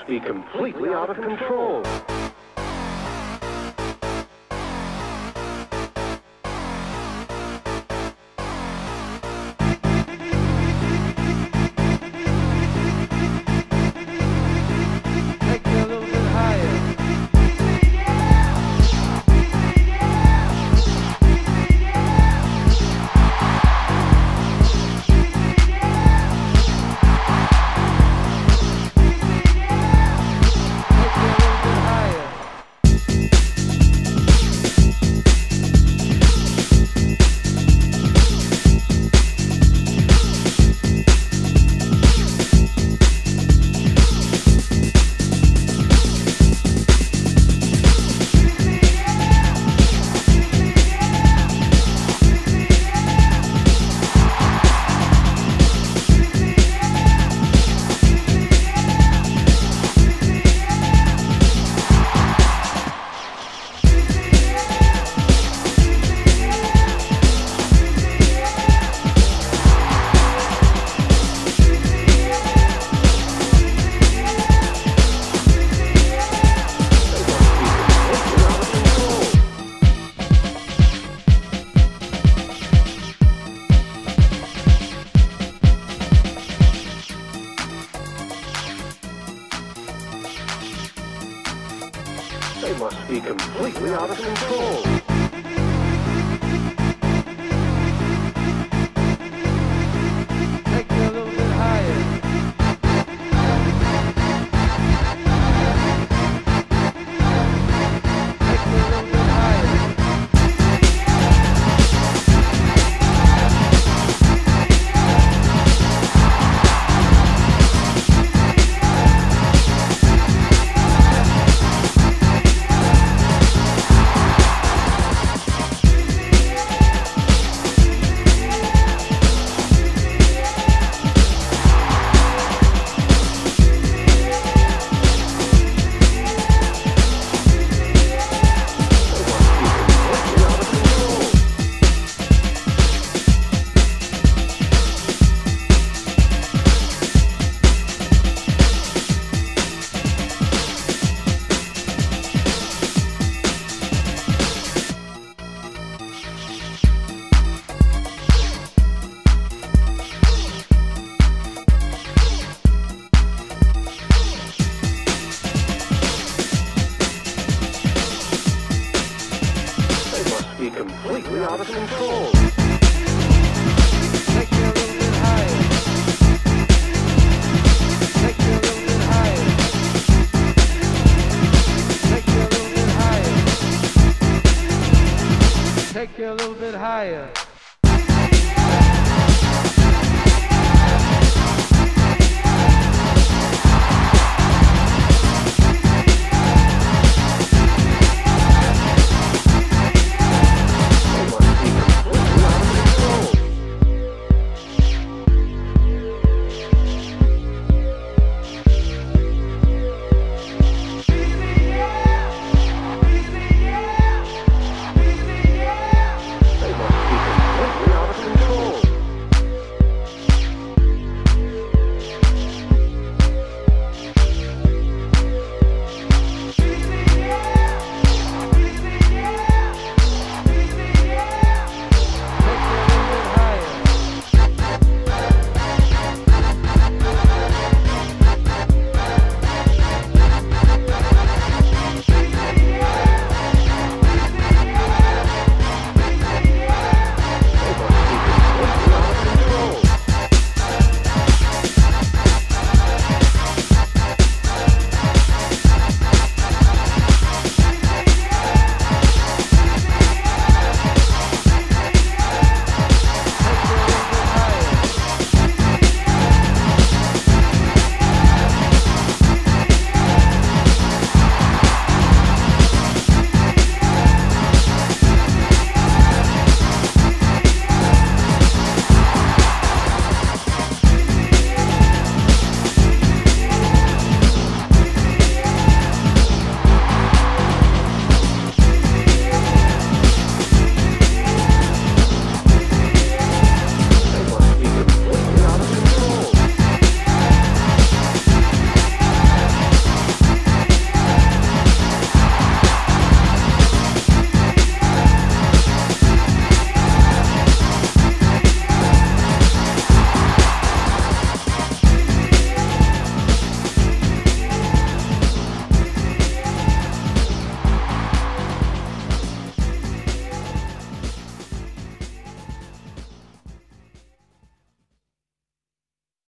must be completely out of control. They must be completely out of control. Completely out of control.